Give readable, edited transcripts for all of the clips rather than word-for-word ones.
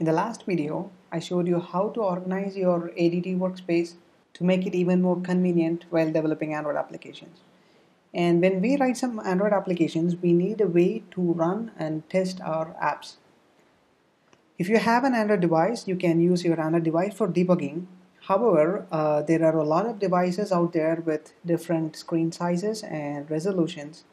In the last video, I showed you how to organize your ADT workspace to make it even more convenient while developing Android applications. And when we write some Android applications, we need a way to run and test our apps. If you have an Android device, you can use your Android device for debugging. However, there are a lot of devices out there with different screen sizes and resolutions.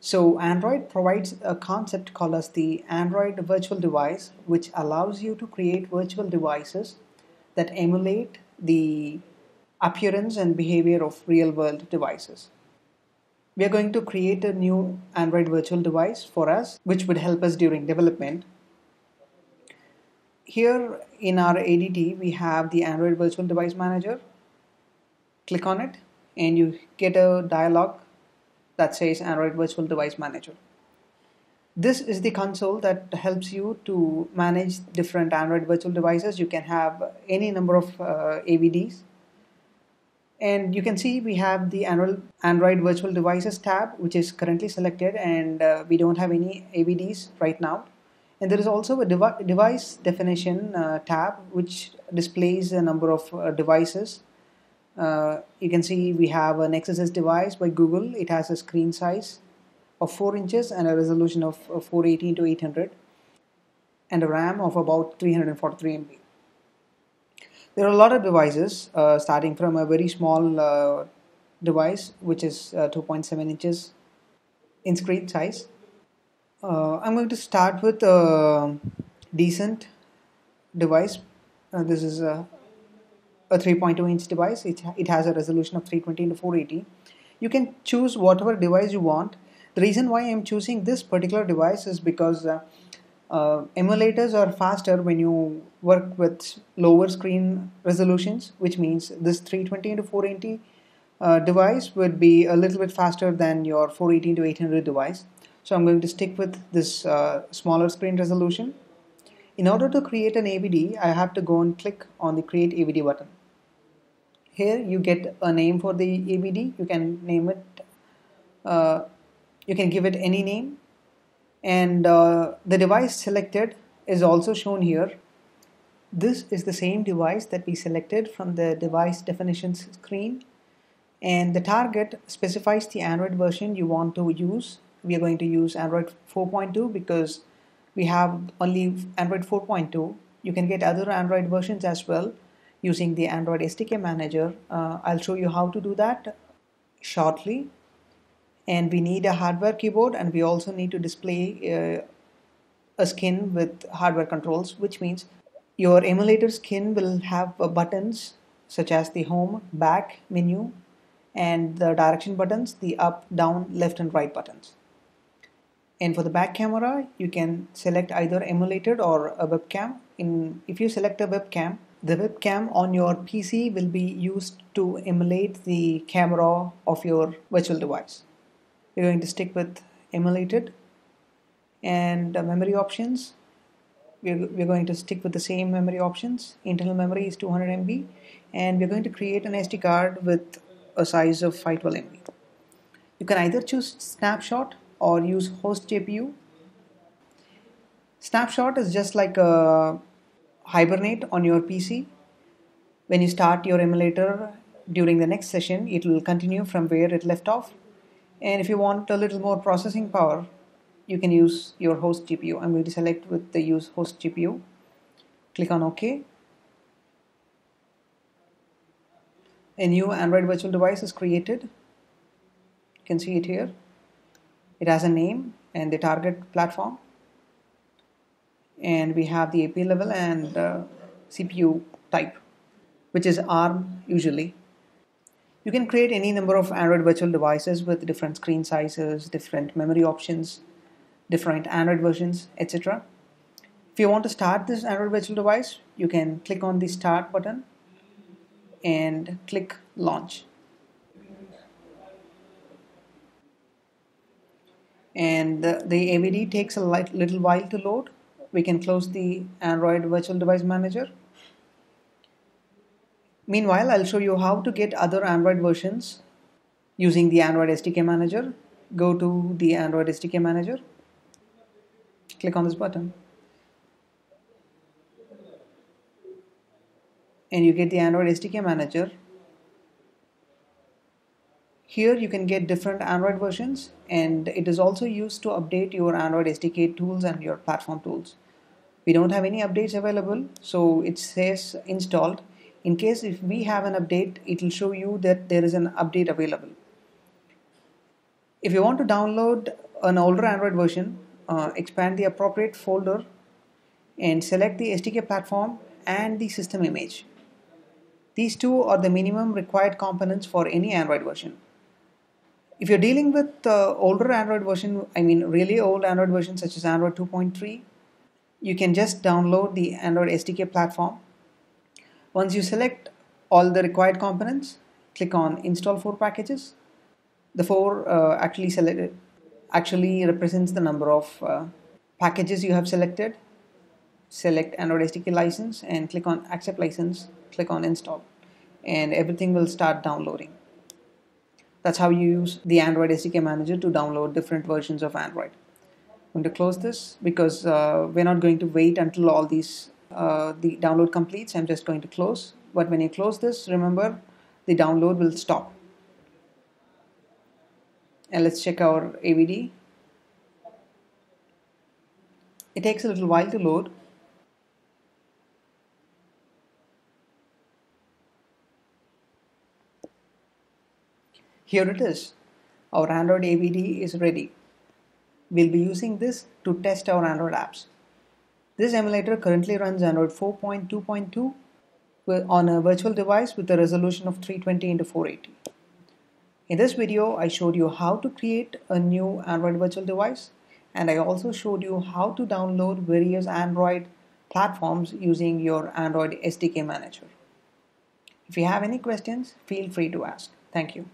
So Android provides a concept called as the Android Virtual Device, which allows you to create virtual devices that emulate the appearance and behavior of real-world devices. We are going to create a new Android Virtual Device for us, which would help us during development. Here in our ADT, we have the Android Virtual Device Manager. Click on it and you get a dialog that says Android Virtual Device Manager. This is the console that helps you to manage different Android virtual devices. You can have any number of AVDs. And you can see we have the Android Virtual Devices tab, which is currently selected, and we don't have any AVDs right now. And there is also a device definition tab, which displays a number of devices. You can see we have a Nexus device by Google. It has a screen size of 4 inches and a resolution of 480 by 800 and a RAM of about 343 MB. There are a lot of devices starting from a very small device, which is 2.7 inches in screen size. I'm going to start with a decent device. This is a 3.2 inch device. It has a resolution of 320 by 480. You can choose whatever device you want. The reason why I'm choosing this particular device is because emulators are faster when you work with lower screen resolutions, which means this 320 by 480 device would be a little bit faster than your 480 by 800 device. So I'm going to stick with this smaller screen resolution. In order to create an AVD, I have to go and click on the Create AVD button. Here you get a name for the AVD. You can name it, you can give it any name, and the device selected is also shown here. This is the same device that we selected from the device definitions screen, and the target specifies the Android version you want to use. We are going to use Android 4.2 because we have only Android 4.2. You can get other Android versions as well using the Android SDK manager. I'll show you how to do that shortly. And we need a hardware keyboard, and we also need to display a skin with hardware controls, which means your emulator skin will have buttons such as the home, back, menu, and the direction buttons, the up, down, left, and right buttons. And for the back camera, you can select either emulated or a webcam. If you select a webcam, the webcam on your PC will be used to emulate the camera of your virtual device. We're going to stick with emulated. And memory options, we're going to stick with the same memory options. Internal memory is 200 MB. And we're going to create an SD card with a size of 512 MB. You can either choose snapshot or use host GPU. Snapshot is just like a Hibernate on your PC. When you start your emulator during the next session, it will continue from where it left off. And if you want a little more processing power, you can use your host GPU. I'm going to select with the use host GPU. Click on OK. A new Android virtual device is created. You can see it here. It has a name and the target platform, and we have the AP level and CPU type, which is ARM usually. You can create any number of Android virtual devices with different screen sizes, different memory options, different Android versions, etc. If you want to start this Android virtual device, you can click on the Start button and click Launch. And the AVD takes a little while to load. We can close the Android Virtual Device Manager. Meanwhile, I'll show you how to get other Android versions using the Android SDK Manager. Go to the Android SDK Manager. Click on this button. and you get the Android SDK manager. Here you can get different Android versions, and it is also used to update your Android SDK tools and your platform tools. We don't have any updates available, so it says installed. In case if we have an update, it will show you that there is an update available. If you want to download an older Android version, expand the appropriate folder and select the SDK platform and the system image. These two are the minimum required components for any Android version. If you're dealing with older Android version, I mean really old Android version such as Android 2.3, you can just download the Android SDK platform. Once you select all the required components, click on install 4 packages. The 4 actually represents the number of packages you have selected. Select Android SDK license and click on accept license, click on install, and everything will start downloading. That's how you use the Android SDK manager to download different versions of Android. I'm going to close this because we're not going to wait until all these the download completes. I'm just going to close. But when you close this, remember the download will stop. And let's check our AVD. It takes a little while to load. Here it is. Our Android AVD is ready. We'll be using this to test our Android apps. This emulator currently runs Android 4.2.2 on a virtual device with a resolution of 320x480. In this video, I showed you how to create a new Android virtual device, and I also showed you how to download various Android platforms using your Android SDK manager. If you have any questions, feel free to ask. Thank you.